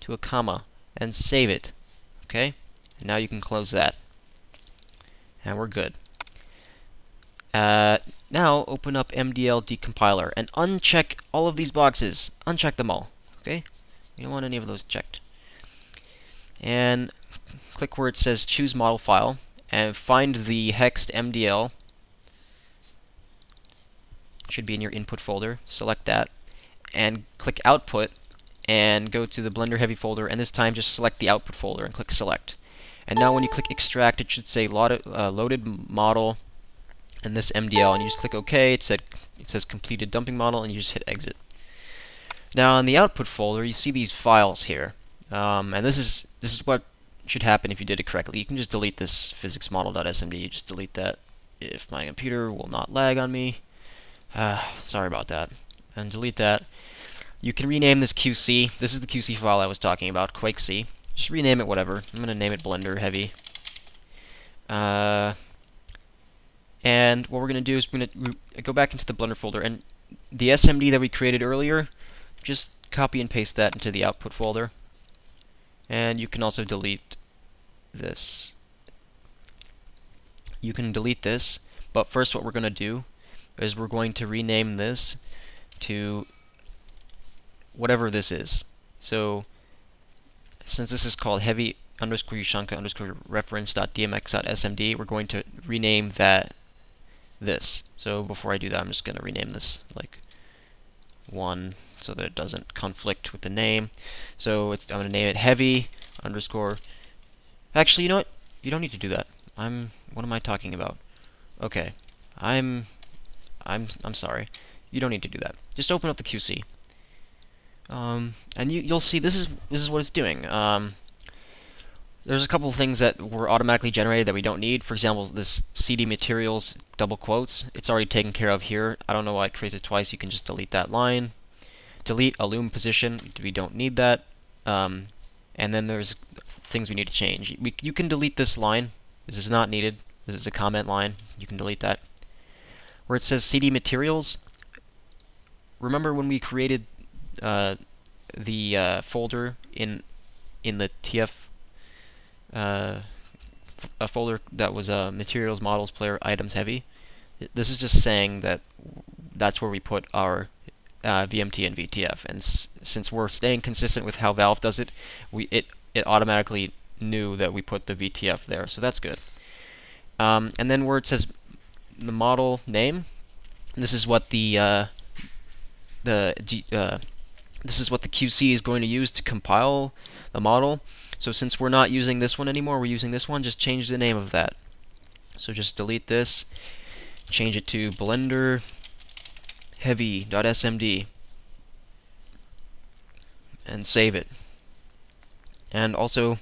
To a comma and save it. Okay, and now you can close that, and we're good. Uh, Now open up M D L decompiler and uncheck all of these boxes. Uncheck them all. Okay? You don't want any of those checked. And click where it says choose model file and find the hexed M D L. It should be in your input folder. Select that and click output and go to the Blender Heavy folder, and this time just select the output folder and click select. And now when you click extract, it should say loaded, uh, loaded model and this M D L, and you just click OK. It said it says completed dumping model, and you just hit exit. Now on the output folder, you see these files here, um, and this is this is what should happen if you did it correctly. You can just delete this physics model dot S M D. You just delete that if my computer will not lag on me. Uh, sorry about that. And delete that. You can rename this Q C. This is the Q C file I was talking about, Quake C. Just rename it whatever. I'm going to name it Blender Heavy. Uh, and what we're going to do is we're going to go back into the Blender folder, and the S M D that we created earlier, just copy and paste that into the output folder. And you can also delete this. You can delete this, but first what we're going to do is we're going to rename this to whatever this is. So since this is called heavy underscore ushanka underscore reference dot dmx dot smd, we're going to rename that this. So before I do that, I'm just going to rename this like one so that it doesn't conflict with the name. So it's, I'm going to name it heavy underscore. Actually, you know what? You don't need to do that. I'm. What am I talking about? Okay, I'm. I'm. I'm sorry. You don't need to do that. Just open up the Q C. Um, and you, you'll see this is this is what it's doing. Um, there's a couple of things that were automatically generated that we don't need. For example, this C D materials double quotes. It's already taken care of here. I don't know why it creates it twice. You can just delete that line. Delete alum position. We don't need that. Um, and then there's things we need to change. We, you can delete this line. This is not needed. This is a comment line. You can delete that. Where it says C D materials. Remember when we created Uh, the uh, folder in in the T F uh, f a folder that was uh, materials, models, player, items, heavy. This is just saying that that's where we put our uh, V M T and V T F. And s since we're staying consistent with how Valve does it, we it it automatically knew that we put the V T F there. So that's good. Um, and then where it says the model name, this is what the uh, the uh, This is what the Q C is going to use to compile the model. So since we're not using this one anymore, we're using this one, just change the name of that. So just delete this, change it to Blender Heavy dot S M D and save it. And also,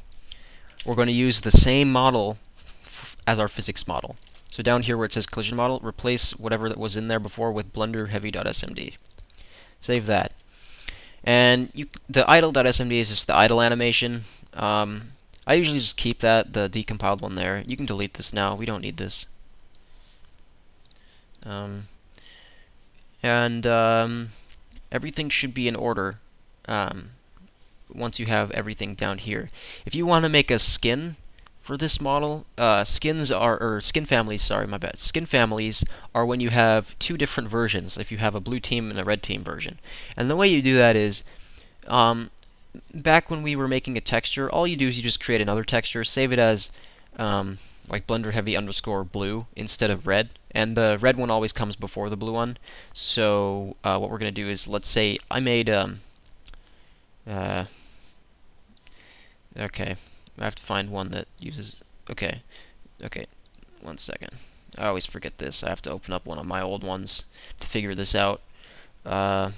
we're going to use the same model f as our physics model. So down here where it says collision model, replace whatever that was in there before with Blender Heavy dot S M D. Save that. And you, the idle dot S M D is just the idle animation. Um, I usually just keep that, the decompiled one there. You can delete this now. We don't need this. Um, and um, everything should be in order um, once you have everything down here. If you want to make a skin for this model, uh, skins are, or skin families, sorry, my bad. Skin families are when you have two different versions, if you have a blue team and a red team version. And the way you do that is, um, back when we were making a texture, all you do is you just create another texture, save it as um, like Blender Heavy underscore blue instead of red, and the red one always comes before the blue one. So uh, what we're going to do is, let's say I made, um, uh, okay. I have to find one that uses... Okay. Okay. One second. I always forget this. I have to open up one of my old ones to figure this out. Uh,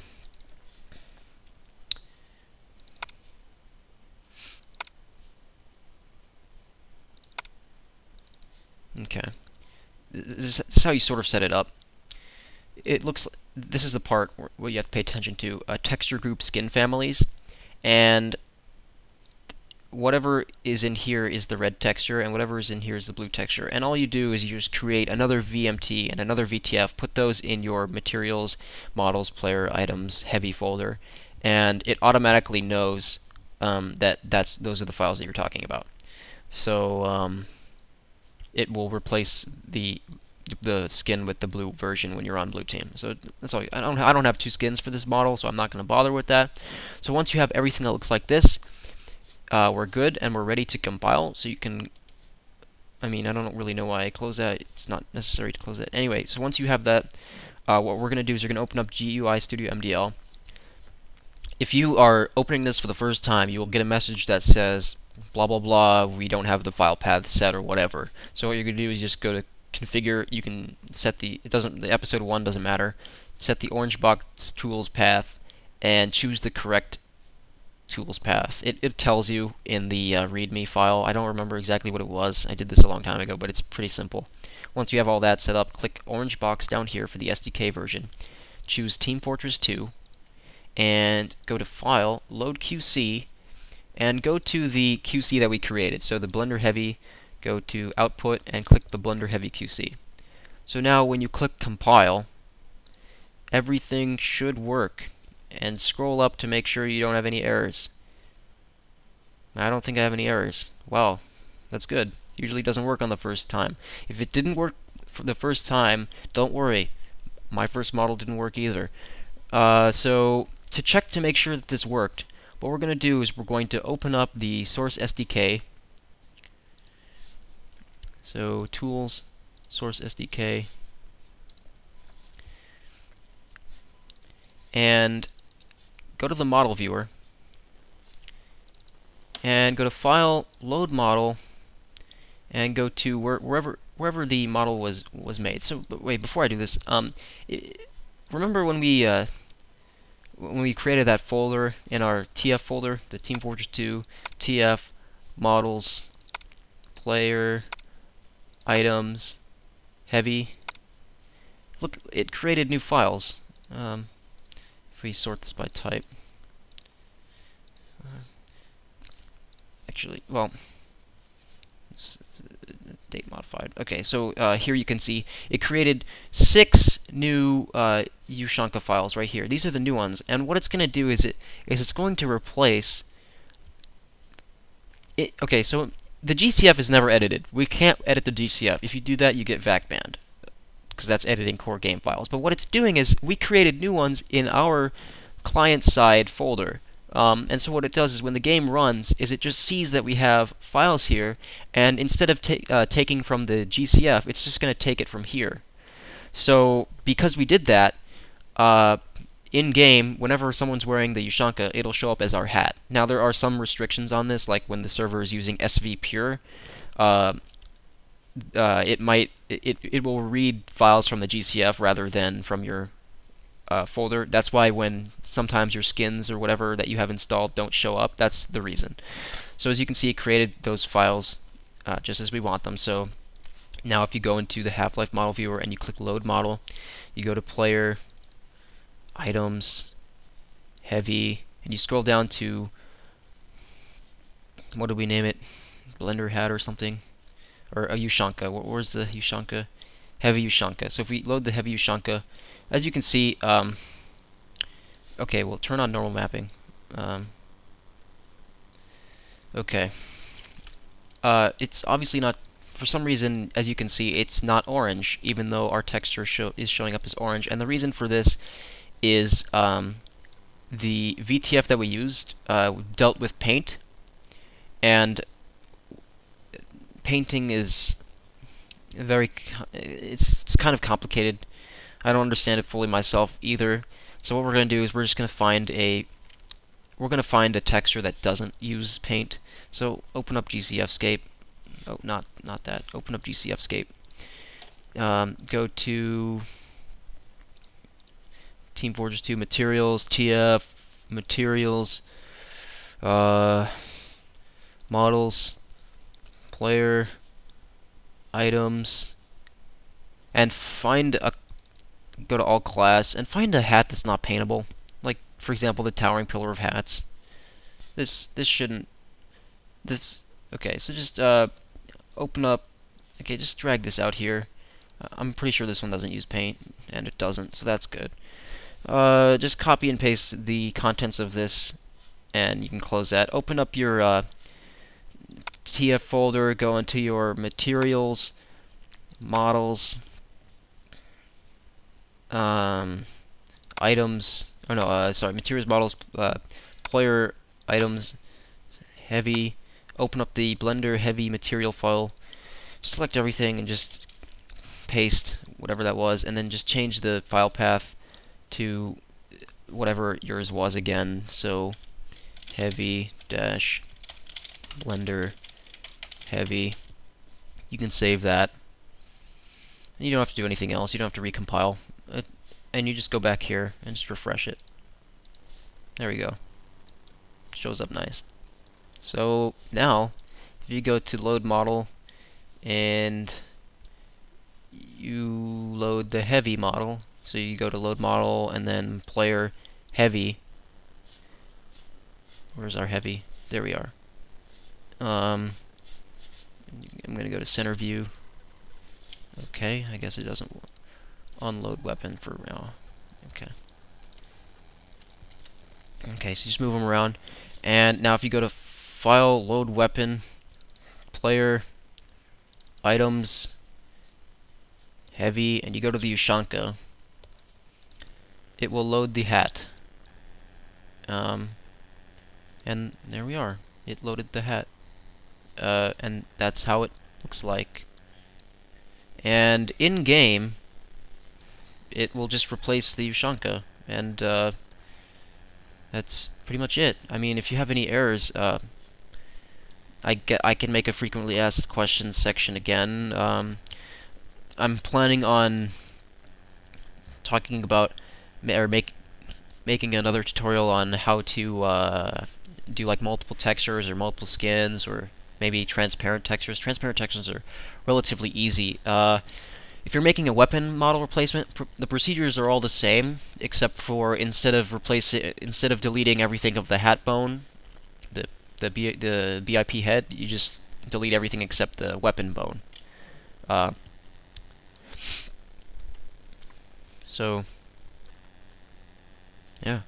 okay. This is how you sort of set it up. It looks... This is the part where you have to pay attention to. Uh, texture group skin families. And whatever is in here is the red texture, and whatever is in here is the blue texture. And all you do is you just create another V M T and another V T F, put those in your materials, models, player, items, heavy folder, and it automatically knows um, that that's those are the files that you're talking about. So um, it will replace the the skin with the blue version when you're on blue team. So that's all. I don't I don't have two skins for this model, so I'm not going to bother with that. So once you have everything that looks like this, uh, we're good and we're ready to compile. So you can, I mean, I don't really know why I close that. It's not necessary to close that. Anyway, so once you have that, uh, what we're going to do is you're going to open up G U I Studio M D L. If you are opening this for the first time, you will get a message that says blah blah blah, we don't have the file path set or whatever. So what you're going to do is just go to configure. You can set the, it doesn't, the episode one doesn't matter. Set the orange box tools path and choose the correct tools path. It, it tells you in the uh, readme file. I don't remember exactly what it was. I did this a long time ago, but it's pretty simple. Once you have all that set up, click orange box down here for the S D K version. Choose Team Fortress two and go to File, Load Q C, and go to the Q C that we created. So the Blender Heavy, go to Output and click the Blender Heavy Q C. So now when you click Compile, everything should work. And scroll up to make sure you don't have any errors. I don't think I have any errors. Wow, that's good. Usually doesn't work on the first time. If it didn't work for the first time, don't worry. My first model didn't work either. Uh, so to check to make sure that this worked, what we're going to do is we're going to open up the Source S D K. So Tools, Source S D K. And go to the model viewer and go to File, Load Model, and go to where, wherever wherever the model was was made. So wait, before I do this, um, it, remember when we uh, when we created that folder in our T F folder, the Team Fortress two T F models player items heavy. Look, it created new files. Um, if we sort this by type, uh, actually, well, date modified. Okay, so uh, here you can see it created six new uh, Ushanka files right here. These are the new ones, and what it's going to do is it is it's going to replace it. Okay, so the G C F is never edited. We can't edit the G C F. If you do that, you get V A C banned, because that's editing core game files. But what it's doing is we created new ones in our client-side folder. Um, and so what it does is when the game runs, is it just sees that we have files here, and instead of ta uh, taking from the G C F, it's just going to take it from here. So because we did that, uh, in-game, whenever someone's wearing the Ushanka, it'll show up as our hat. Now there are some restrictions on this, like when the server is using S V Pure, uh, Uh, it might it it will read files from the G C F rather than from your uh, folder. That's why when sometimes your skins or whatever that you have installed don't show up. That's the reason. So as you can see, it created those files uh, just as we want them. So now if you go into the Half-Life model viewer and you click Load Model, you go to Player, Items, Heavy, and you scroll down to, what did we name it? Blender Hat or something. Or a Ushanka. Where's the Ushanka? Heavy Ushanka. So if we load the heavy Ushanka, as you can see, um, okay, we'll turn on normal mapping. Um, okay. Uh, it's obviously not, for some reason, as you can see, it's not orange, even though our texture show, is showing up as orange. And the reason for this is um, the V T F that we used uh, dealt with paint, and painting is very, it's, it's kind of complicated. I don't understand it fully myself either. So what we're going to do is we're just going to find a, we're going to find a texture that doesn't use paint. So open up GCFscape. Oh, not, not that. Open up GCFscape. Um, go to Team Fortress two Materials, T F, Materials, uh, Models, Player, Items, and find a, go to All Class and find a hat that's not paintable. Like, for example, the Towering Pillar of Hats. This this shouldn't, this, okay, so just uh, open up, okay, just drag this out here. I'm pretty sure this one doesn't use paint, and it doesn't, so that's good. Uh, just copy and paste the contents of this, and you can close that. Open up your uh, T F folder, go into your Materials, Models, um, items, oh no, uh, sorry, materials, models, uh, player, items, heavy, open up the Blender heavy material file, select everything and just paste whatever that was, and then just change the file path to whatever yours was again, so heavy dash Blender heavy. You can save that. You don't have to do anything else. You don't have to recompile. And you just go back here and just refresh it. There we go. Shows up nice. So now, if you go to load model and you load the heavy model, so you go to load model and then player heavy. Where's our heavy? There we are. Um, I'm going to go to center view. Okay, I guess it doesn't unload weapon for now. Okay. Okay, so just move them around. And now if you go to file, load weapon, player, items, heavy, and you go to the Ushanka, it will load the hat. Um, and there we are. It loaded the hat. Uh, and that's how it looks like. And in game, it will just replace the Ushanka, and uh, that's pretty much it. I mean, if you have any errors, uh, I get I can make a frequently asked questions section again. Um, I'm planning on talking about or make making another tutorial on how to uh, do like multiple textures or multiple skins or maybe transparent textures. Transparent textures are relatively easy. Uh, if you're making a weapon model replacement, pr the procedures are all the same, except for instead of replace it, instead of deleting everything of the hat bone, the the B the B I P head, you just delete everything except the weapon bone. Uh, so, yeah.